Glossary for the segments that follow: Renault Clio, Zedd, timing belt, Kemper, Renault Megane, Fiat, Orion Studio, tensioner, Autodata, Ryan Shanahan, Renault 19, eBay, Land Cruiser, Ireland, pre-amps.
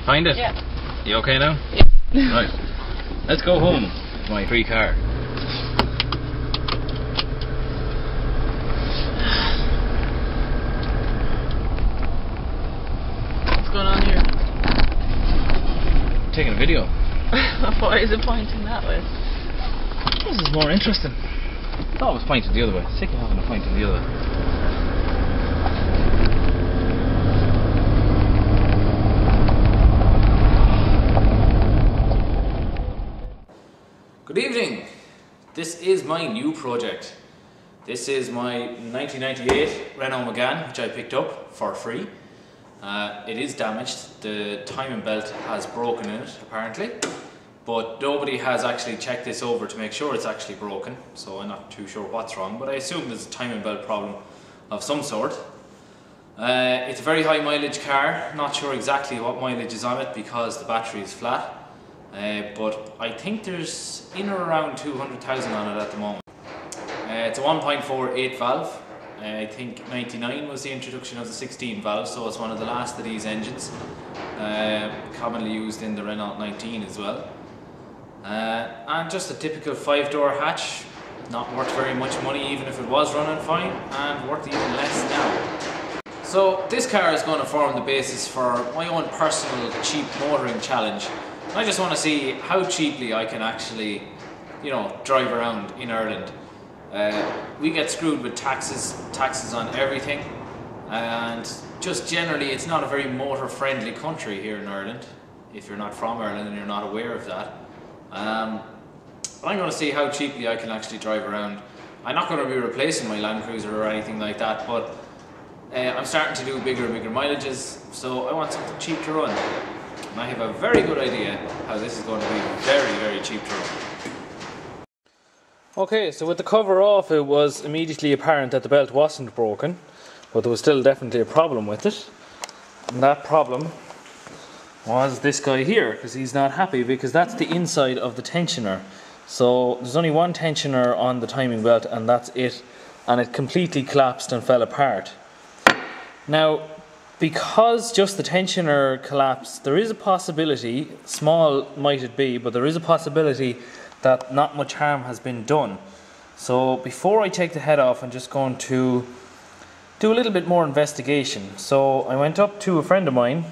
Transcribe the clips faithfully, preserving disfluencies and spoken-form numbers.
you find it? Yeah. You okay now? Yeah. Right. Let's go home with my free car. What's going on here? I'm taking a video. Why is it pointing that way? This is more interesting. I thought it was pointing the other way. Sick of having a point in the other way. Good evening! This is my new project. This is my nineteen ninety-eight Renault Megane, which I picked up for free. Uh, it is damaged, the timing belt has broken in it apparently, but nobody has actually checked this over to make sure it's actually broken, so I'm not too sure what's wrong, but I assume there's a timing belt problem of some sort. Uh, it's a very high mileage car, not sure exactly what mileage is on it because the battery is flat. Uh, but I think there's in or around two hundred thousand on it at the moment. Uh, it's a one point four eight valve. uh, I think ninety-nine was the introduction of the sixteen valve, so it's one of the last of these engines, uh, commonly used in the Renault nineteen as well. Uh, and just a typical five door hatch, not worth very much money even if it was running fine, and worth even less now. So this car is going to form the basis for my own personal cheap motoring challenge. I just want to see how cheaply I can actually, you know, drive around in Ireland. Uh, we get screwed with taxes, taxes on everything, and just generally it's not a very motor friendly country here in Ireland. If you're not from Ireland and you're not aware of that. Um, but I'm going to see how cheaply I can actually drive around. I'm not going to be replacing my Land Cruiser or anything like that, but uh, I'm starting to do bigger and bigger mileages, so I want something cheap to run. And I have a very good idea how this is going to be very, very cheap to run. Okay, so with the cover off, it was immediately apparent that the belt wasn't broken, but there was still definitely a problem with it. And that problem was this guy here, because he's not happy, because that's the inside of the tensioner. So there's only one tensioner on the timing belt, and that's it. And it completely collapsed and fell apart. Now, because just the tensioner collapsed, there is a possibility, small might it be, but there is a possibility that not much harm has been done. So before I take the head off, I'm just going to do a little bit more investigation. So I went up to a friend of mine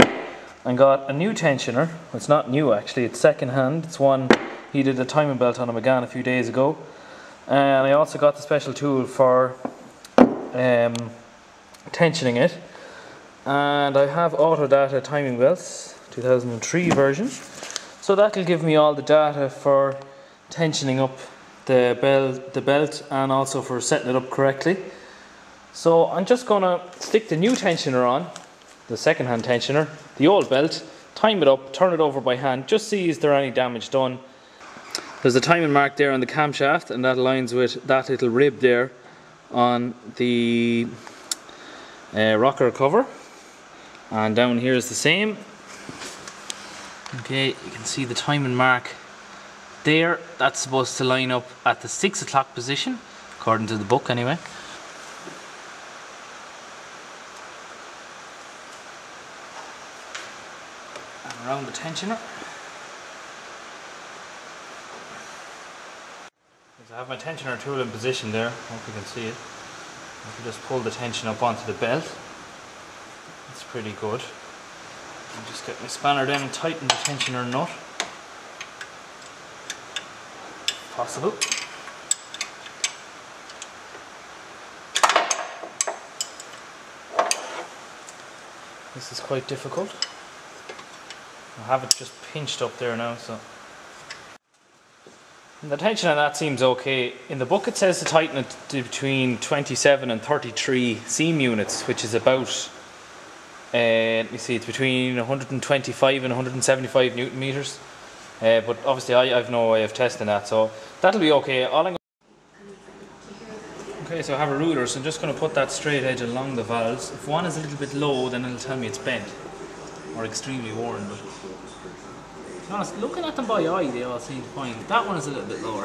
and got a new tensioner. It's not new actually, it's second hand. It's one he did a timing belt on a Megane a few days ago. And I also got the special tool for um, tensioning it. And I have Autodata timing belts, two thousand three version, so that'll give me all the data for tensioning up the belt, the belt and also for setting it up correctly. So I'm just going to stick the new tensioner on, the second hand tensioner, the old belt, time it up, turn it over by hand, just see is there any damage done. There's a timing mark there on the camshaft, and that aligns with that little rib there on the uh, rocker cover. And down here is the same. Okay, you can see the timing mark there. That's supposed to line up at the six o'clock position, according to the book anyway. And around the tensioner. I have my tensioner tool in position there. I hope you can see it. I can just pull the tension up onto the belt. It's pretty good. I'll just get my spanner down and tighten the tensioner nut. If possible. This is quite difficult. I have it just pinched up there now, so. And the tension on that seems okay. In the book it says to tighten it to between twenty-seven and thirty-three seam units, which is about, Uh, let me see, it's between one hundred twenty-five and one hundred seventy-five newton meters, uh, but obviously I have no way of testing that, so that'll be okay. All I'm okay, so I have a ruler, so I'm just going to put that straight edge along the valves. If one is a little bit low, then it'll tell me it's bent or extremely worn. But to be honest, looking at them by eye, they all seem fine. That one is a little bit lower.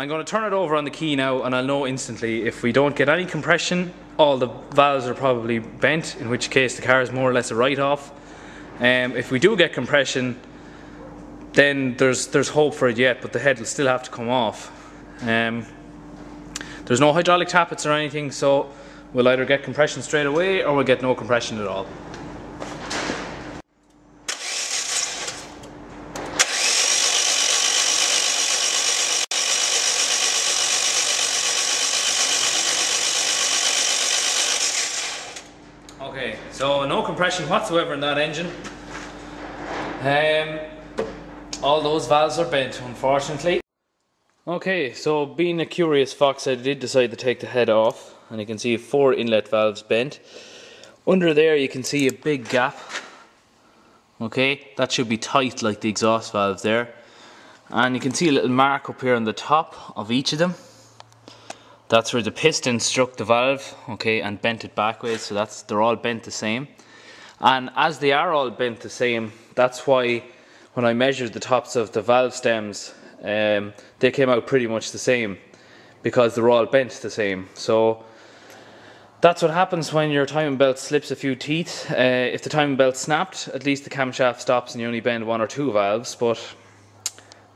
I'm going to turn it over on the key now, and I'll know instantly if we don't get any compression. All the valves are probably bent, in which case the car is more or less a write-off. Um, if we do get compression, then there's there's hope for it yet, but the head will still have to come off. Um, there's no hydraulic tappets or anything, so we'll either get compression straight away or we'll get no compression at all. Okay, so no compression whatsoever in that engine. Um, all those valves are bent, unfortunately. Okay, so being a curious fox, I did decide to take the head off, and you can see four inlet valves bent. Under there you can see a big gap. Okay, that should be tight like the exhaust valve there. And you can see a little mark up here on the top of each of them. That's where the piston struck the valve, okay, and bent it backwards. So that's, they're all bent the same. And as they are all bent the same, that's why when I measured the tops of the valve stems, um, they came out pretty much the same, because they're all bent the same. So that's what happens when your timing belt slips a few teeth. Uh, if the timing belt snapped, at least the camshaft stops and you only bend one or two valves, but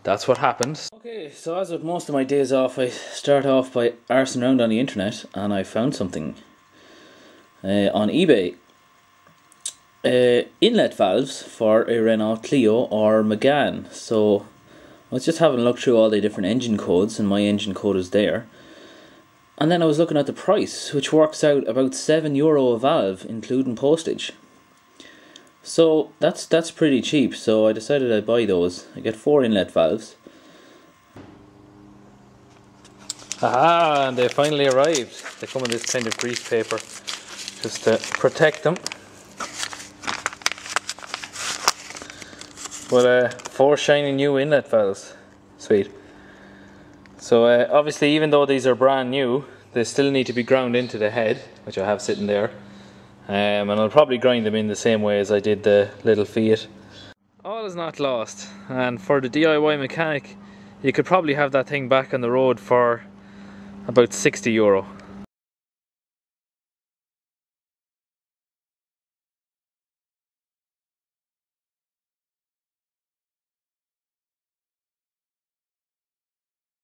that's what happens. Okay, so as with most of my days off, I start off by arsing around on the internet, and I found something uh, on eBay. Uh, inlet valves for a Renault Clio or Megane. So I was just having a look through all the different engine codes, and my engine code is there. And then I was looking at the price, which works out about seven euro a valve, including postage. So that's that's pretty cheap, so I decided I'd buy those. I get four inlet valves. Aha, and they finally arrived. They come in this kind of grease paper just to protect them. But uh, four shiny new inlet valves. Sweet. So uh, obviously, even though these are brand new, they still need to be ground into the head, which I have sitting there. Um, and I'll probably grind them in the same way as I did the little Fiat. All is not lost, and for the D I Y mechanic, you could probably have that thing back on the road for about sixty euro.